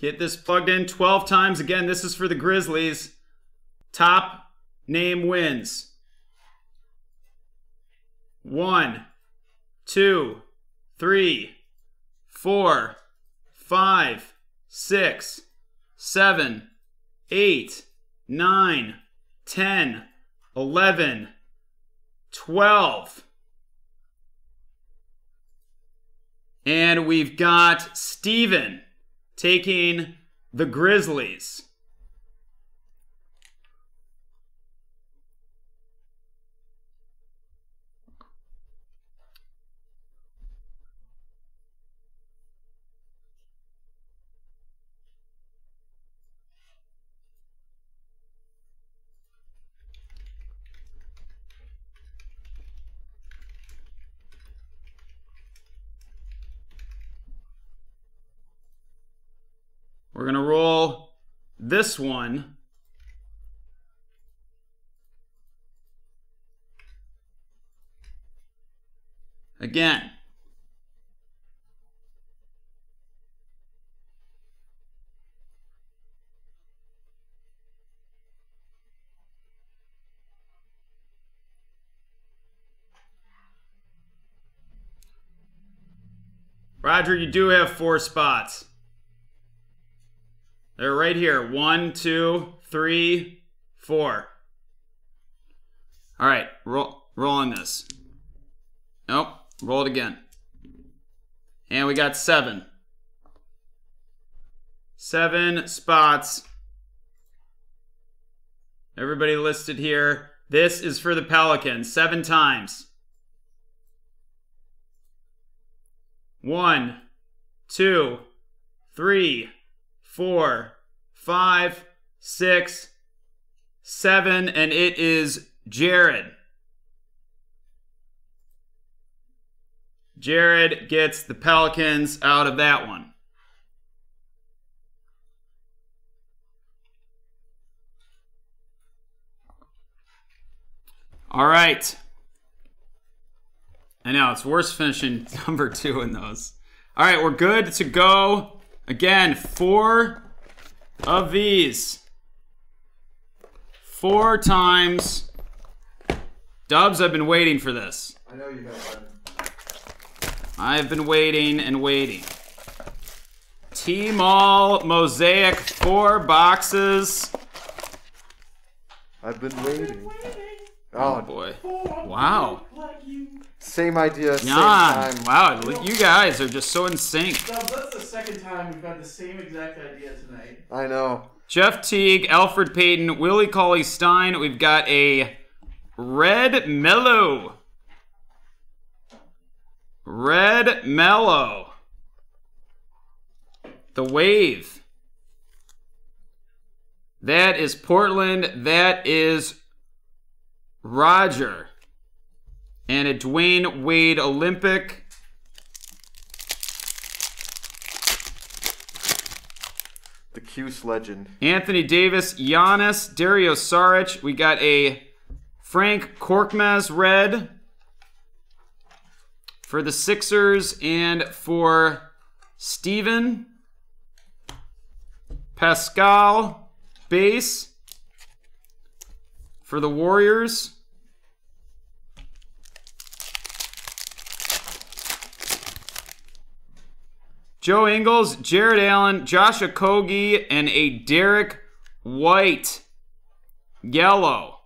Get this plugged in 12 times. Again, this is for the Grizzlies. Top name wins. 1, 2, 3, 4, 5, 6, 7, 8, 9, 10, 11, 12. And we've got Steven taking the Grizzlies. We're going to roll this one. Again. Roger, you do have 4 spots. They're right here. 1, 2, 3, 4. All right, roll on this. Nope, roll it again. And we got 7. 7 spots. Everybody listed here. This is for the Pelicans. 7 times. 1, 2, 3, 4, 5, 6, 7, and it is Jared. Jared gets the Pelicans out of that one. All right. I know, it's worse finishing number 2 in those. All right, we're good to go. Again, 4 of these. 4 times. Dubs, I've been waiting for this. I know you have. I've been waiting and waiting. T-Mall Mosaic, 4 boxes. I've been waiting. Oh boy. Wow. Same idea, same time. Wow, you guys are just so in sync. That's the second time we've got the same exact idea tonight. I know. Jeff Teague, Alfred Payton, Willie Cauley-Stein. We've got a Red Mellow. The Wave. That is Portland. That is Roger. And a Dwayne Wade Olympic. The Cuse legend. Anthony Davis, Giannis, Dario Saric. We got a Frank Korkmaz red for the Sixers and for Steven. Pascal base for the Warriors. Joe Ingles, Jared Allen, Josh Okogie, and a Derek White yellow.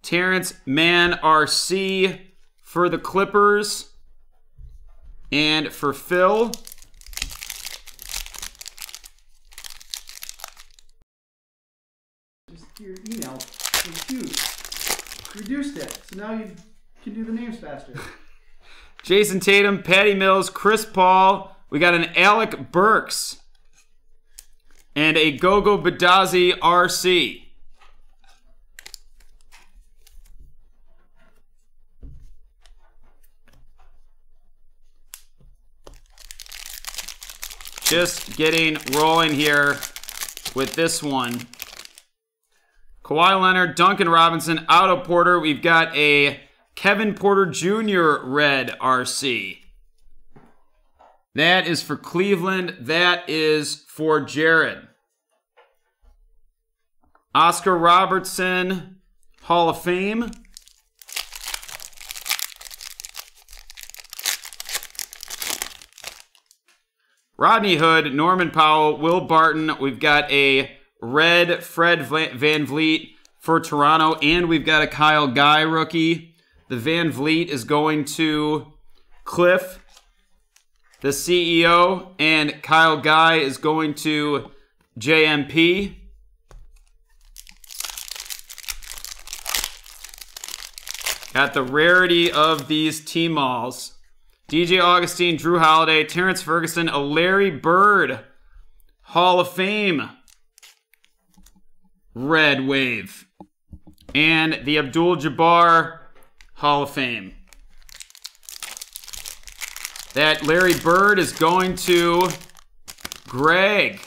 Terrence Mann RC for the Clippers and for Phil. Your email was huge. Reduced it, so now you can do the names faster. Jason Tatum, Patty Mills, Chris Paul. We got an Alec Burks and a Gogo Badazzi RC. Just getting rolling here with this one. Kawhi Leonard, Duncan Robinson, Otto Porter. We've got a Kevin Porter Jr. red RC. That is for Cleveland. That is for Jared. Oscar Robertson, Hall of Fame. Rodney Hood, Norman Powell, Will Barton. We've got a red Fred VanVleet for Toronto, and we've got a Kyle Guy rookie. The VanVleet is going to Cliff, the CEO, and Kyle Guy is going to JMP. Got the rarity of these T-Malls. DJ Augustine, Drew Holiday, Terrence Ferguson, a Larry Bird Hall of Fame red wave, and the Abdul-Jabbar Hall of Fame. That Larry Bird is going to Greg.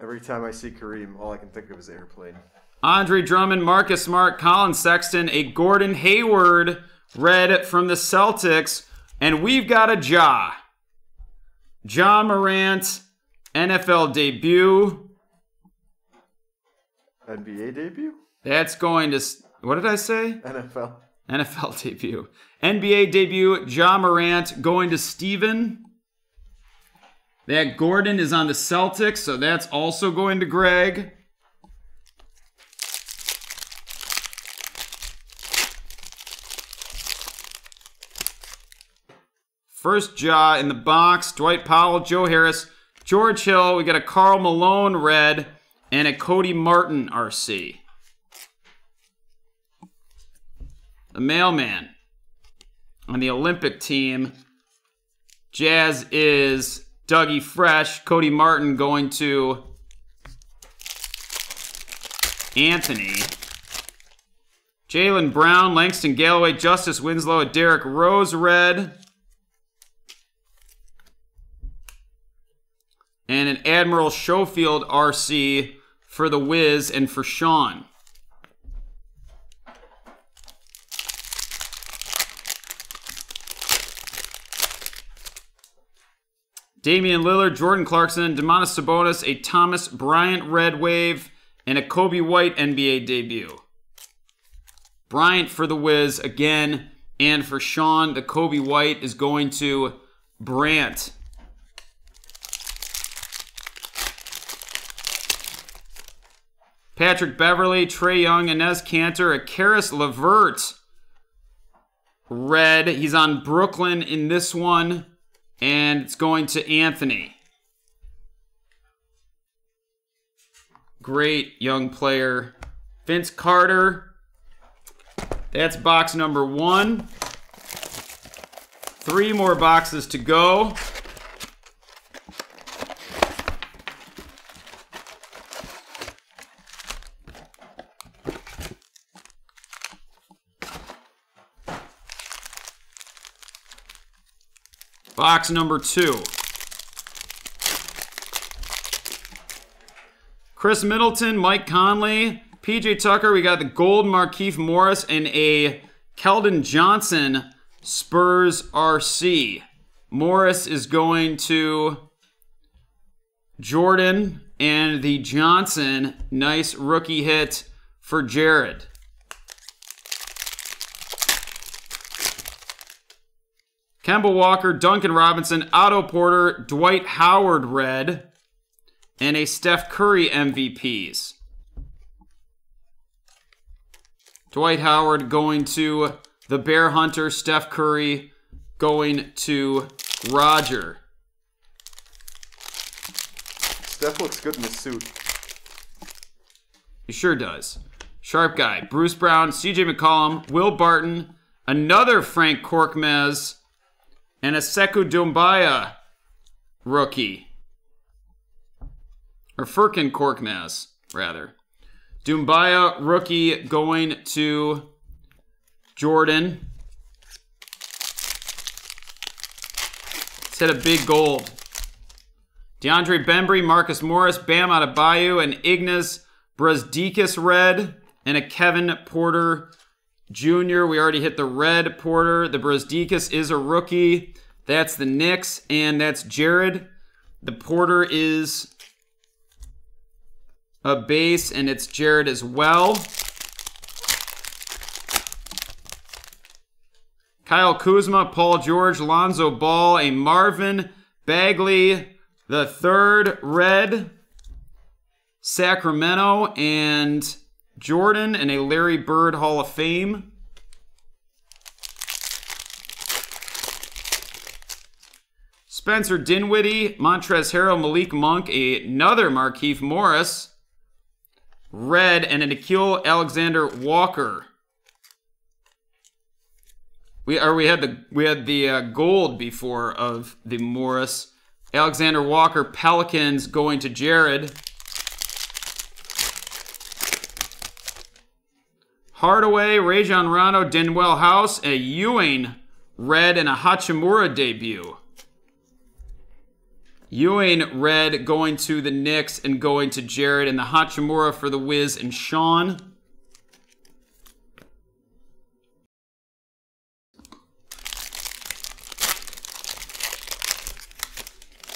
Every time I see Kareem, all I can think of is airplane. Andre Drummond, Marcus Smart, Colin Sexton, a Gordon Hayward red from the Celtics. And we've got a Ja Morant, NFL debut. NBA debut? That's going to... What did I say? NFL. NFL debut. NBA debut, Ja Morant going to Steven. That Gordon is on the Celtics, so that's also going to Greg. First Ja in the box, Dwight Powell, Joe Harris, George Hill. We got a Karl Malone red and a Cody Martin RC. The mailman on the Olympic team. Jazz is Dougie Fresh. Cody Martin going to Anthony. Jaylen Brown, Langston Galloway, Justice Winslow, a Derrick Rose red. And an Admiral Schofield RC for the Wiz and for Sean. Damian Lillard, Jordan Clarkson, Domantas Sabonis, a Thomas Bryant red wave, and a Kobe White NBA debut. Bryant for the Wiz again, and for Sean, the Kobe White is going to Brant. Patrick Beverley, Trae Young, Inez Kanter, a Karis LeVert red. He's on Brooklyn in this one, and it's going to Anthony. Great young player. Vince Carter. That's box number one. Three more boxes to go. Box number two. Chris Middleton, Mike Conley, PJ Tucker. We got the gold Markieff Morris and a Keldon Johnson Spurs RC. Morris is going to Jordan, and the Johnson, nice rookie hit for Jared. Kemba Walker, Duncan Robinson, Otto Porter, Dwight Howard red, and a Steph Curry MVPs. Dwight Howard going to the Bear Hunter, Steph Curry going to Roger. Steph looks good in the suit. He sure does. Sharp guy, Bruce Brown, CJ McCollum, Will Barton, another Frank Korkmaz, and a Sekou Doumbouya rookie. Or Furkan Korkmaz, rather. Doumbouya rookie going to Jordan. Set a big gold. DeAndre Bembry, Marcus Morris, Bam Adebayo, and Ignas Brazdeikis red, and a Kevin Porter Jr. We already hit the red Porter. The Brazdeikis is a rookie. That's the Knicks, and that's Jared. The Porter is a base, and it's Jared as well. Kyle Kuzma, Paul George, Lonzo Ball, a Marvin Bagley, the third red, Sacramento, and Jordan, and a Larry Bird Hall of Fame. Spencer Dinwiddie, Montrezl Harrell, Malik Monk, another Markieff Morris, red, and an Nickeil Alexander-Walker. We had the gold before of the Morris. Alexander-Walker, Pelicans, going to Jared. Hardaway, Rajon Rondo, Denwell House, a Ewing red, and a Hachimura debut. Ewing red going to the Knicks and going to Jared, and the Hachimura for the Wiz and Sean.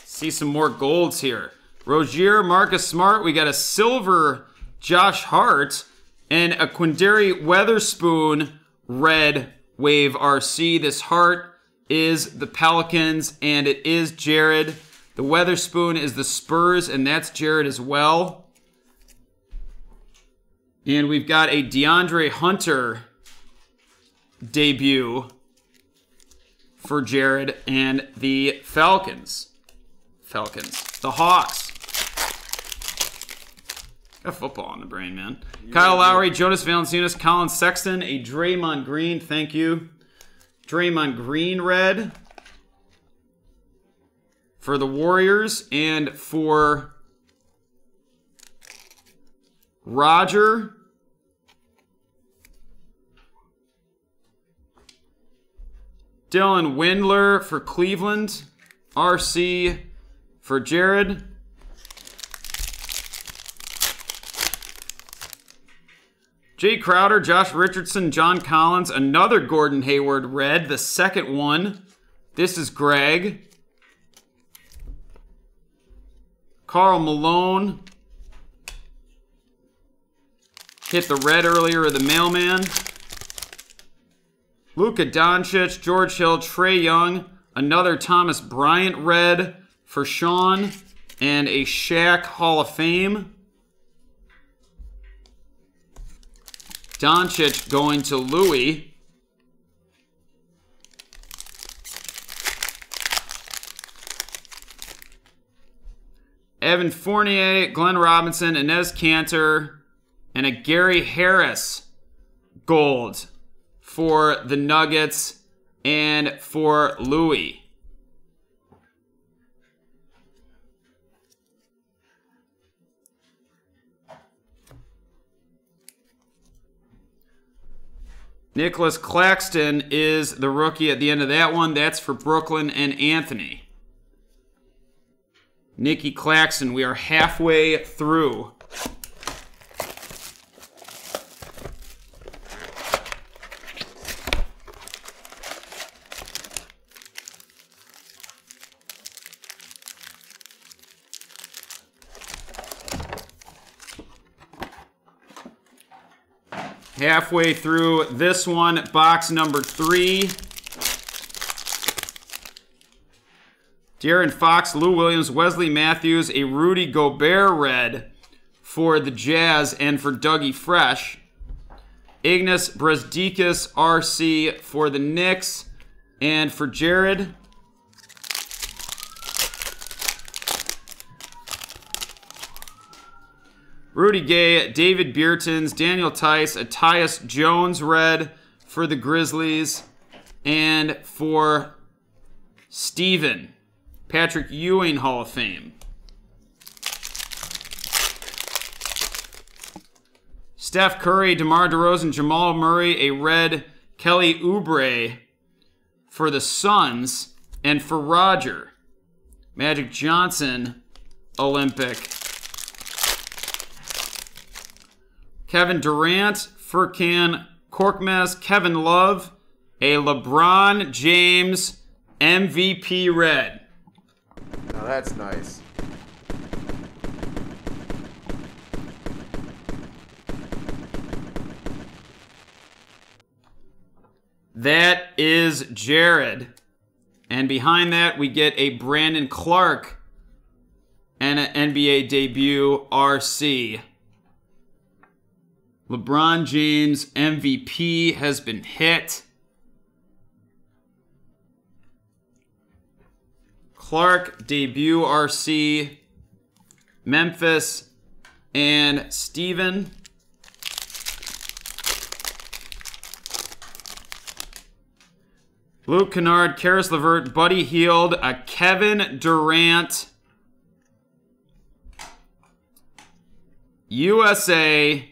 See some more golds here. Rozier, Marcus Smart. We got a silver Josh Hart, and a Quinndary Weatherspoon red Wave RC. This Hart is the Pelicans, and it is Jared. The Weatherspoon is the Spurs, and that's Jared as well. And we've got a DeAndre Hunter debut for Jared and the Falcons. The Hawks. Got football on the brain, man. Kyle Lowry, Jonas Valanciunas, Colin Sexton, a Draymond Green, thank you. Draymond Green red for the Warriors, and for Roger, Dylan Windler for Cleveland, RC for Jared. Jay Crowder, Josh Richardson, John Collins, another Gordon Hayward red, the second one. This is Greg. Karl Malone. Hit the red earlier of the mailman. Luka Doncic, George Hill, Trae Young, another Thomas Bryant red for Sean, and a Shaq Hall of Fame. Doncic going to Louis. Evan Fournier, Glenn Robinson, Inez Cantor, and a Gary Harris gold for the Nuggets and for Louis. Nicholas Claxton is the rookie at the end of that one. That's for Brooklyn and Anthony. Nicky Claxton, we are halfway through. Halfway through this one, box number 3. De'Aaron Fox, Lou Williams, Wesley Matthews, a Rudy Gobert red for the Jazz and for Dougie Fresh. Ignas Brazdeikis, RC for the Knicks and for Jared. Rudy Gay, David Bjertans, Daniel Tice, a Tyus Jones red for the Grizzlies, and for Steven, Patrick Ewing Hall of Fame. Steph Curry, DeMar DeRozan, Jamal Murray, a red Kelly Oubre for the Suns, and for Roger, Magic Johnson Olympic Kevin Durant, Furkan Korkmaz, Kevin Love, a LeBron James MVP red. Now that's nice. That is Jared. And behind that, we get a Brandon Clark and an NBA debut RC. LeBron James MVP has been hit. Clark, debut RC, Memphis, and Steven. Luke Kennard, Karis LeVert, Buddy Hield, a Kevin Durant. USA.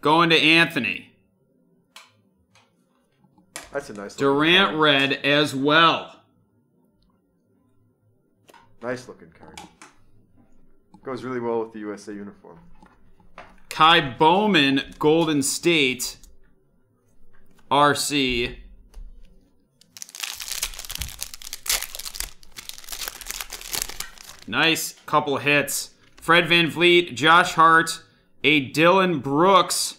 Going to Anthony. That's a nice looking Durant card. Red as well. Nice looking card. Goes really well with the USA uniform. Kai Bowman, Golden State, RC. Nice couple hits. Fred VanVleet, Josh Hart, a Dylan Brooks.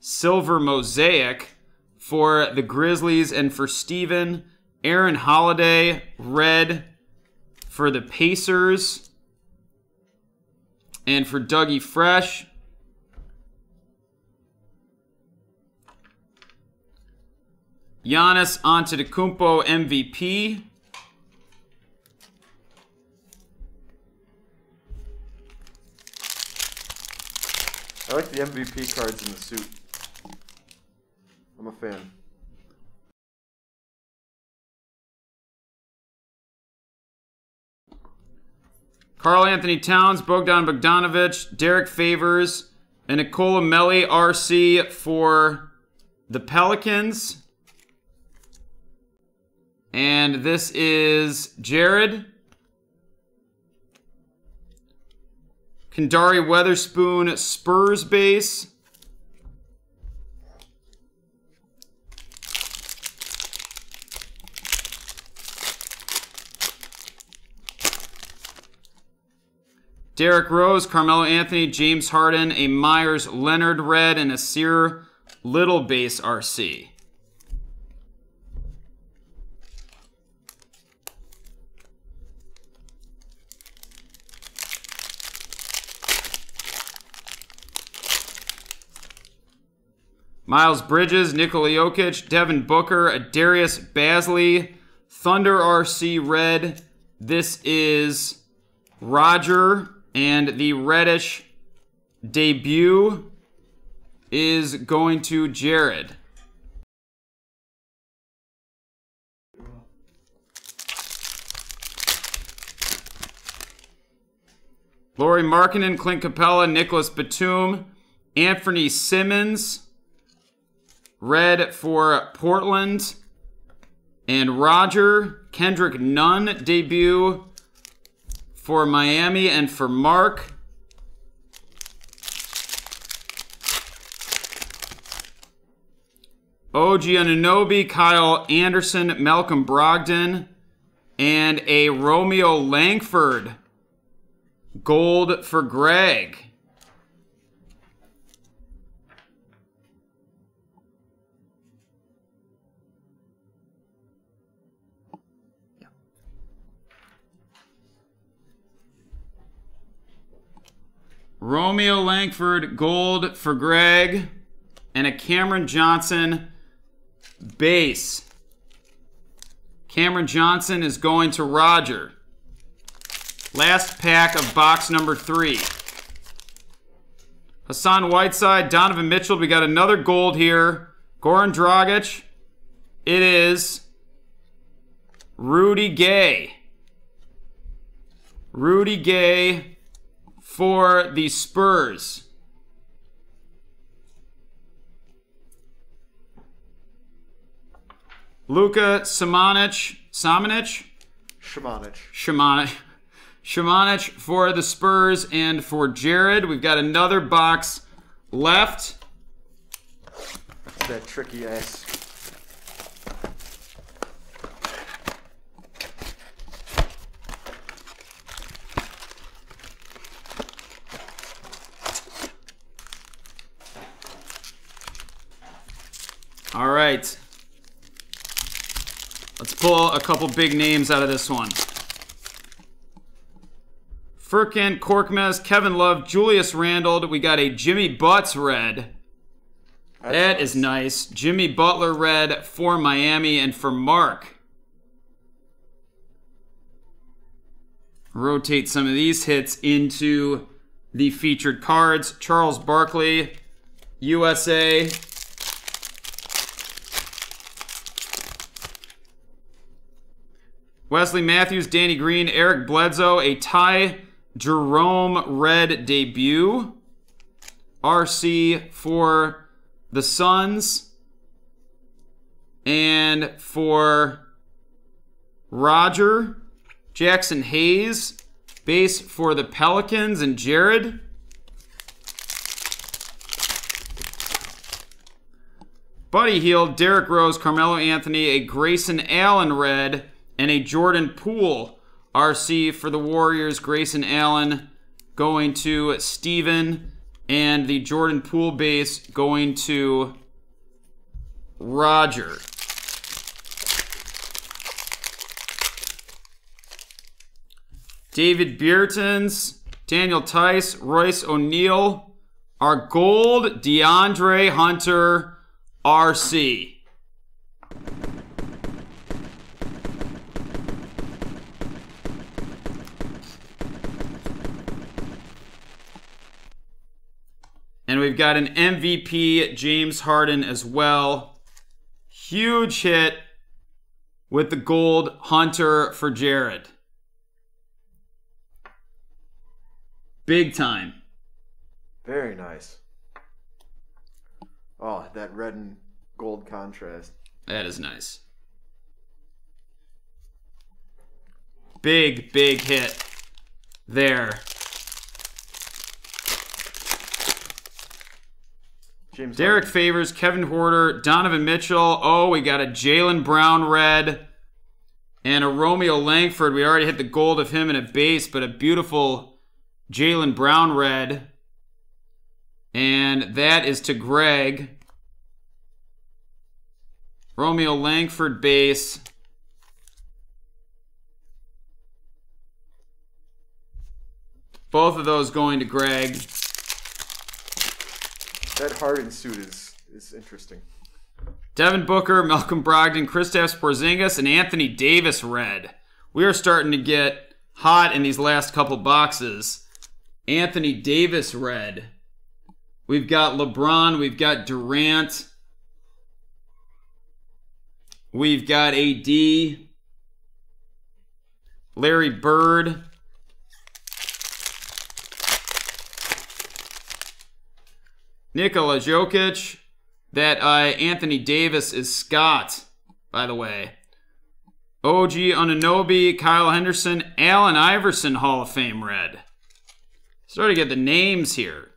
Silver Mosaic for the Grizzlies and for Steven. Aaron Holiday, red for the Pacers. And for Dougie Fresh, Giannis Antetokounmpo MVP. I like the MVP cards in the suit. I'm a fan. Karl-Anthony Towns, Bogdan Bogdanovich, Derek Favors, and Nikola Melli RC for the Pelicans. And this is Jared. Quinndary Weatherspoon, Spurs base. Derrick Rose, Carmelo Anthony, James Harden, a Myers Leonard red, and a Sear Little base RC. Miles Bridges, Nikola Jokic, Devin Booker, a Darius Bazley, Thunder RC red. This is Roger. And the reddish debut is going to Jared. Lauri Markkanen, Clint Capella, Nicholas Batum, Anthony Simmons, red for Portland, and Roger. Kendrick Nunn debut for Miami and for Mark. OG Anunoby, Kyle Anderson, Malcolm Brogdon, and a Romeo Langford gold for Greg. Romeo Langford, gold for Greg, and a Cameron Johnson base. Cameron Johnson is going to Roger. Last pack of box number 3. Hassan Whiteside, Donovan Mitchell. We got another gold here. Goran Dragic. It is Rudy Gay. Rudy Gay for the Spurs. Luka Šamanić, Šamanić for the Spurs and for Jared. We've got another box left. That's that tricky ass. All right, let's pull a couple big names out of this one. Furkan Korkmaz, Kevin Love, Julius Randle. We got a Jimmy Butts red. That is nice. Jimmy Butler red for Miami and for Mark. Rotate some of these hits into the featured cards. Charles Barkley, USA. Wesley Matthews, Danny Green, Eric Bledsoe, a Ty Jerome red debut. RC for the Suns. And for Roger, Jackson Hayes, base for the Pelicans and Jared. Buddy Hield, Derrick Rose, Carmelo Anthony, a Grayson Allen red. And a Jordan Poole RC for the Warriors. Grayson Allen going to Steven. And the Jordan Poole base going to Roger. David Bjertans, Daniel Tice, Royce O'Neal. Our gold DeAndre Hunter RC. And we've got an MVP, James Harden, as well. Huge hit with the gold Hunter for Jared. Big time. Very nice. Oh, that red and gold contrast. That is nice. Big, big hit there. James Derek Harden. Favors, Kevin Huerter, Donovan Mitchell. Oh, we got a Jaylen Brown red and a Romeo Langford. We already hit the gold of him in a base, but a beautiful Jaylen Brown red. And that is to Greg. Romeo Langford base. Both of those going to Greg. That Harden suit is interesting. Devin Booker, Malcolm Brogdon, Kristaps Porzingis, and Anthony Davis red. We are starting to get hot in these last couple boxes. Anthony Davis red. We've got LeBron. We've got Durant. We've got AD. Larry Bird. Nikola Jokic. That Anthony Davis is Scott, by the way. OG Anunoby, Kyle Henderson, Allen Iverson Hall of Fame red. Starting to get the names here.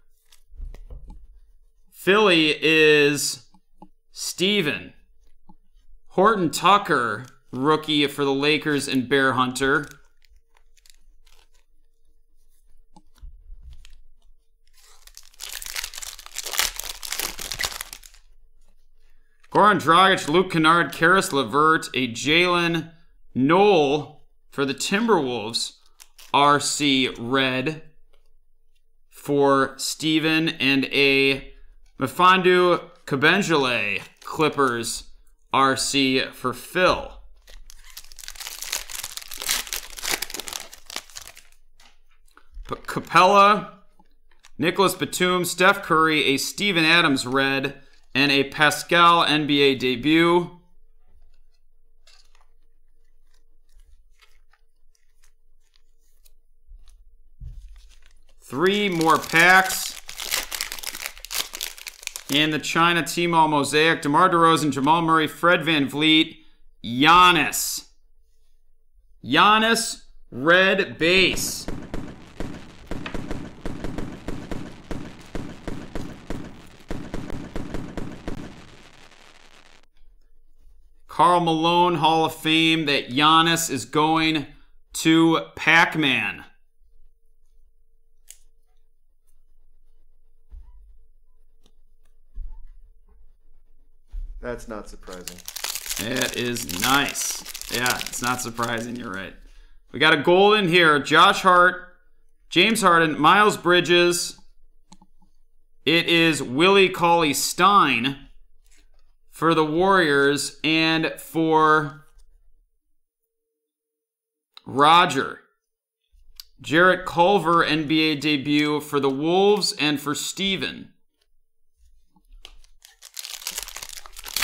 Philly is Steven. Horton-Tucker, rookie for the Lakers and Bear Hunter. Goran Dragic, Luke Kennard, Karis LeVert, a Jalen Knoll for the Timberwolves, RC red for Steven, and a Mfiondu Kabengele, Clippers, RC for Phil. Capella, Nicholas Batum, Steph Curry, a Steven Adams red, and a Pascal NBA debut. Three more packs. And the China T-Mall Mosaic. DeMar DeRozan, Jamal Murray, Fred VanVleet, Giannis. Giannis, red base. Karl Malone Hall of Fame that Giannis is going to Pac-Man. That's not surprising. That is nice. Yeah, it's not surprising. You're right. We got a gold in here. Josh Hart, James Harden, Miles Bridges. It is Willie Cauley-Stein for the Warriors and for Roger. Jarrett Culver, NBA debut for the Wolves and for Steven.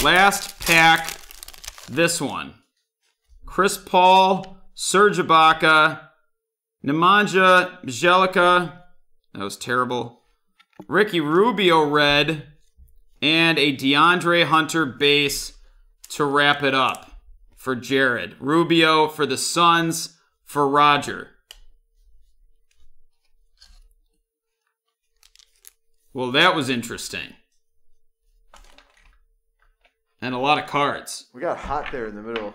Last pack, this one. Chris Paul, Serge Ibaka, Nemanja Bjelica. That was terrible. Ricky Rubio, red. And a DeAndre Hunter base to wrap it up for Jared. Rubio for the Suns, for Roger. Well, that was interesting. And a lot of cards. We got hot there in the middle.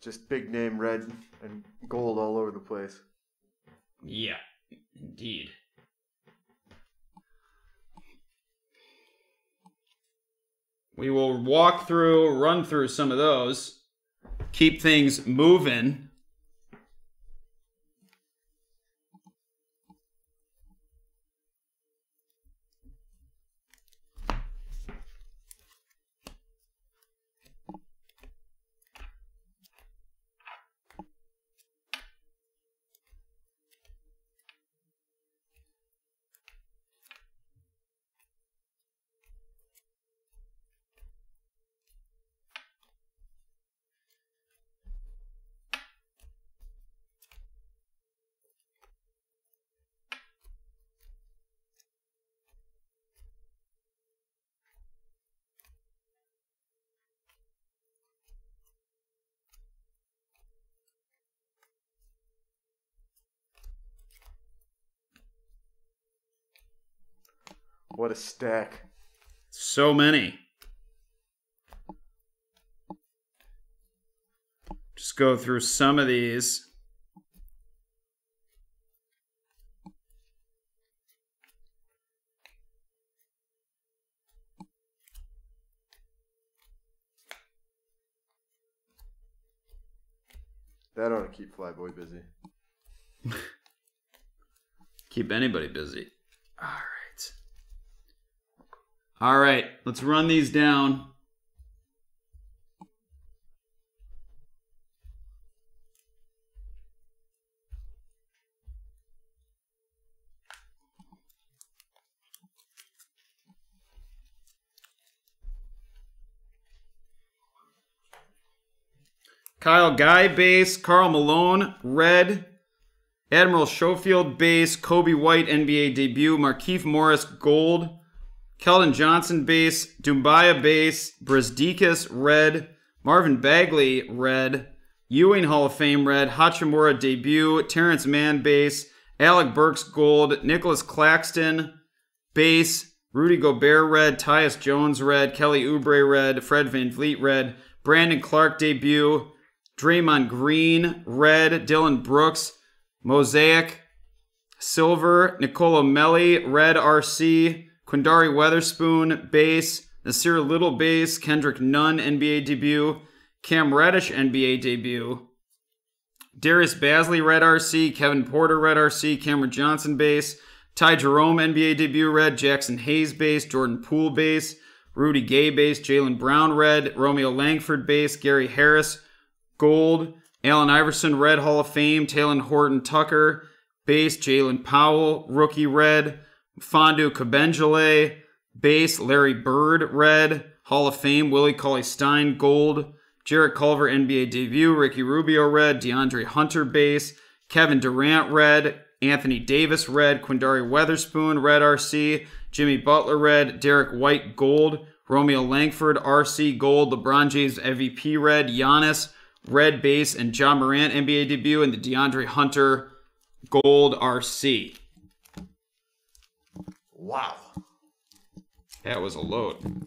Just big name red and gold all over the place. Yeah, indeed. We will walk through, run through some of those, keep things moving. What a stack. So many. Just go through some of these. That ought to keep Flyboy busy. Keep anybody busy. All right. All right, let's run these down. Kyle Guy base, Karl Malone, red. Admiral Schofield base, Kobe White, NBA debut, Markieff Morris, gold. Keldon Johnson base, Doumbouya base, Brazdeikis red, Marvin Bagley red, Ewing Hall of Fame red, Hachimura debut, Terrence Mann base, Alec Burks gold, Nicholas Claxton base, Rudy Gobert red, Tyus Jones red, Kelly Oubre red, Fred VanVleet red, Brandon Clark debut, Draymond Green red, Dylan Brooks, Mosaic silver, Niccolo Melli red RC, Quinndary Weatherspoon, base. Nasir Little, base. Kendrick Nunn, NBA debut. Cam Reddish, NBA debut. Darius Bazley, red RC. Kevin Porter, red RC. Cameron Johnson, base. Ty Jerome, NBA debut, red. Jackson Hayes, base. Jordan Poole, base. Rudy Gay, base. Jaylen Brown, red. Romeo Langford, base. Gary Harris, gold. Allen Iverson, red. Hall of Fame. Talen Horton-Tucker, base. Jaylen Powell, rookie, red. Mfiondu Kabengele, base. Larry Bird, red. Hall of Fame, Willie Cauley-Stein, gold. Jarrett Culver, NBA debut. Ricky Rubio, red. DeAndre Hunter, base. Kevin Durant, red. Anthony Davis, red. Quinndary Weatherspoon, red RC. Jimmy Butler, red. Derek White, gold. Romeo Langford, RC, gold. LeBron James, MVP, red. Giannis, red base, and Ja Morant NBA debut, and the DeAndre Hunter gold RC. Wow. That was a load.